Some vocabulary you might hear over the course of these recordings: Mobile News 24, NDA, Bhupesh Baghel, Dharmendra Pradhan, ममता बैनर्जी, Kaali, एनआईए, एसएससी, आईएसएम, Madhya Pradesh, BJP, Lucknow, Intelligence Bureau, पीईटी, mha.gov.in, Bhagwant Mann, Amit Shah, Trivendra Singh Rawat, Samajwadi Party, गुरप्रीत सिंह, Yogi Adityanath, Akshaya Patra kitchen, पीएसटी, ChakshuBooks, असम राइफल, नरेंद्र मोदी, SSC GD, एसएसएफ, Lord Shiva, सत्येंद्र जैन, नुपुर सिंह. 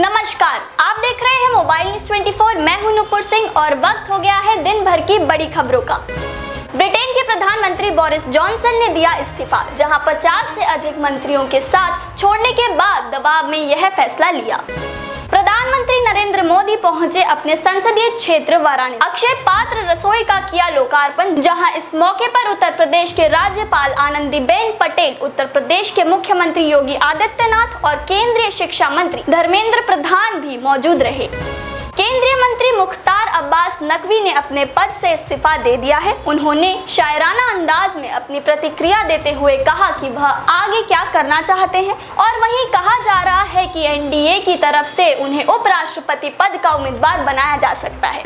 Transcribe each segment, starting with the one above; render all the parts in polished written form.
नमस्कार, आप देख रहे हैं मोबाइल न्यूज 24। मैं हूं नुपुर सिंह और वक्त हो गया है दिन भर की बड़ी खबरों का। ब्रिटेन के प्रधानमंत्री बोरिस जॉनसन ने दिया इस्तीफा, जहां 50 से अधिक मंत्रियों के साथ छोड़ने के बाद दबाव में यह फैसला लिया। प्रधानमंत्री नरेंद्र मोदी पहुंचे अपने संसदीय क्षेत्र वाराणसी। अक्षय पात्र रसोई का किया लोकार्पण, जहां इस मौके पर उत्तर प्रदेश के राज्यपाल आनंदीबेन पटेल, उत्तर प्रदेश के मुख्यमंत्री योगी आदित्यनाथ और केंद्रीय शिक्षा मंत्री धर्मेंद्र प्रधान भी मौजूद रहे। केंद्रीय मंत्री मुख्तार अब्बास नकवी ने अपने पद से इस्तीफा दे दिया है। उन्होंने शायराना अंदाज में अपनी प्रतिक्रिया देते हुए कहा कि वह आगे क्या करना चाहते हैं, और वहीं कहा जा रहा है कि एनडीए की तरफ से उन्हें उपराष्ट्रपति पद का उम्मीदवार बनाया जा सकता है।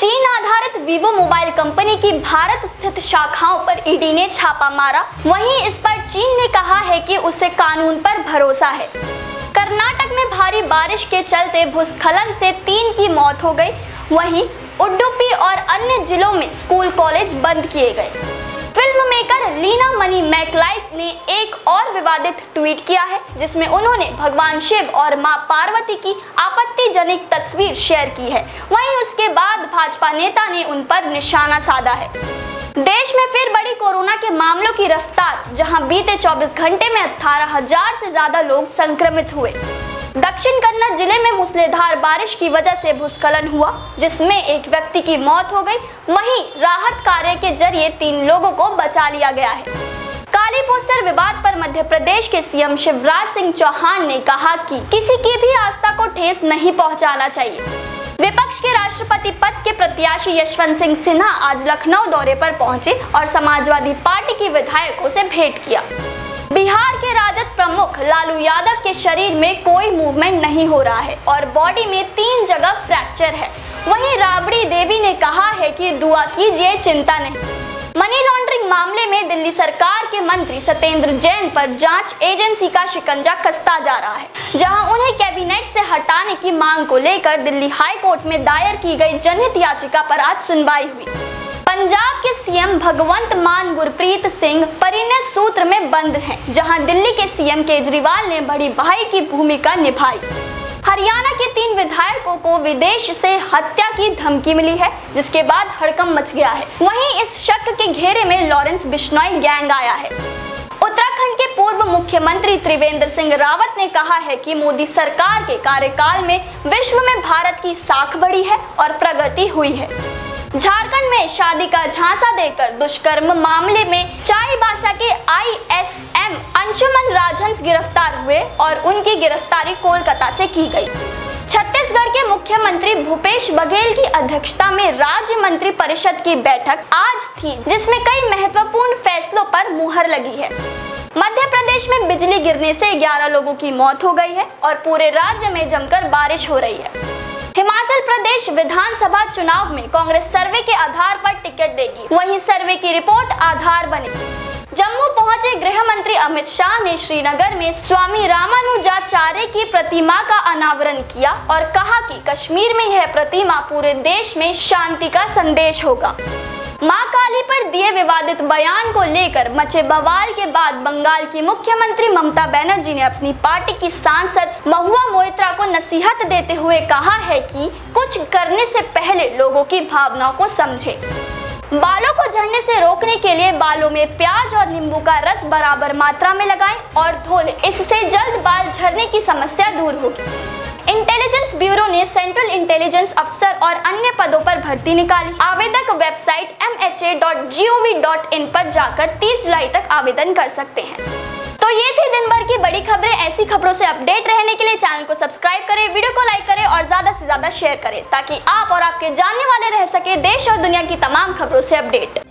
चीन आधारित वीवो मोबाइल कंपनी की भारत स्थित शाखाओं पर ईडी ने छापा मारा। वहीं इस पर चीन ने कहा है कि उसे कानून पर भरोसा है। कर्नाटक में भारी बारिश के चलते भूस्खलन से 3 की मौत हो गई। वहीं उडुपी और अन्य जिलों में स्कूल कॉलेज बंद किए गए। Film maker Leena Manimekalai ने एक और विवादित ट्वीट किया है, जिसमें उन्होंने भगवान शिव और मां पार्वती की आपत्तिजनक तस्वीर शेयर की है। वहीं उसके बाद भाजपा नेता ने उन पर निशाना साधा है। देश में फिर बड़ी कोरोना के मामलों की रफ्तार, जहां बीते 24 घंटे में 18,000 से ज्यादा लोग संक्रमित हुए। दक्षिण कन्नड़ जिले में मूसलाधार बारिश की वजह से भूस्खलन हुआ, जिसमें एक व्यक्ति की मौत हो गई। वहीं राहत कार्य के जरिए 3 लोगों को बचा लिया गया है। काली पोस्टर विवाद पर मध्य प्रदेश के सीएम शिवराज सिंह चौहान ने कहा कि किसी की भी आस्था को ठेस नहीं पहुँचाना चाहिए। विपक्ष के राष्ट्रपति पद के प्रत्याशी यशवंत सिंह सिन्हा आज लखनऊ दौरे पर पहुंचे और समाजवादी पार्टी के विधायकों से भेंट किया। बिहार के राजद प्रमुख लालू यादव के शरीर में कोई मूवमेंट नहीं हो रहा है और बॉडी में 3 जगह फ्रैक्चर है। वहीं राबड़ी देवी ने कहा है कि दुआ कीजिए, चिंता नहीं। मनी लॉन्ड्रिंग मामले में दिल्ली सरकार के मंत्री सत्येंद्र जैन पर जांच एजेंसी का शिकंजा कसता जा रहा है, जहां उन्हें कैबिनेट से हटाने की मांग को लेकर दिल्ली हाई कोर्ट में दायर की गई जनहित याचिका पर आज सुनवाई हुई। पंजाब के सीएम भगवंत मान गुरप्रीत सिंह परिणय सूत्र में बंद हैं, जहां दिल्ली के सीएम केजरीवाल ने बड़ी भाई की भूमिका निभाई। हरियाणा के 3 विधायकों को विदेश से हत्या की धमकी मिली है, जिसके बाद हड़कंप मच गया है। वहीं इस शक के घेरे में लॉरेंस बिश्नोई गैंग आया है। उत्तराखंड के पूर्व मुख्यमंत्री त्रिवेंद्र सिंह रावत ने कहा है कि मोदी सरकार के कार्यकाल में विश्व में भारत की साख बढ़ी है और प्रगति हुई है। झारखंड में शादी का झांसा देकर दुष्कर्म मामले में चाईबासा के आईएसएम अंशुमन राजन गिरफ्तार हुए और उनकी गिरफ्तारी कोलकाता से की गई। छत्तीसगढ़ के मुख्यमंत्री भूपेश बघेल की अध्यक्षता में राज्य मंत्री परिषद की बैठक आज थी, जिसमें कई महत्वपूर्ण फैसलों पर मुहर लगी है। मध्य प्रदेश में बिजली गिरने से 11 लोगों की मौत हो गई है और पूरे राज्य में जमकर बारिश हो रही है। हिमाचल प्रदेश विधानसभा चुनाव में कांग्रेस सर्वे के आधार पर टिकट देगी, वहीं सर्वे की रिपोर्ट आधार बनेगी। जम्मू पहुंचे गृह मंत्री अमित शाह ने श्रीनगर में स्वामी रामानुजाचार्य की प्रतिमा का अनावरण किया और कहा कि कश्मीर में यह प्रतिमा पूरे देश में शांति का संदेश होगा। मां काली पर दिए विवादित बयान को लेकर मचे बवाल के बाद बंगाल की मुख्यमंत्री ममता बैनर्जी ने अपनी पार्टी की सांसद महुआ मोइत्रा को नसीहत देते हुए कहा है कि कुछ करने से पहले लोगों की भावनाओं को समझे। बालों को झड़ने से रोकने के लिए बालों में प्याज और नींबू का रस बराबर मात्रा में लगाएं और धो लें, इससे जल्द बाल झड़ने की समस्या दूर होगी। इंटेलिजेंस ब्यूरो ने सेंट्रल इंटेलिजेंस अफसर और अन्य पदों पर भर्ती निकाली। आवेदक वेबसाइट mha.gov.in पर जाकर 30 जुलाई तक आवेदन कर सकते हैं। तो ये थी दिन भर की बड़ी खबरें। ऐसी खबरों से अपडेट रहने के लिए चैनल को सब्सक्राइब करें, वीडियो को लाइक करें और ज्यादा से ज्यादा शेयर करें, ताकि आप और आपके जानने वाले रह सके देश और दुनिया की तमाम खबरों से अपडेट।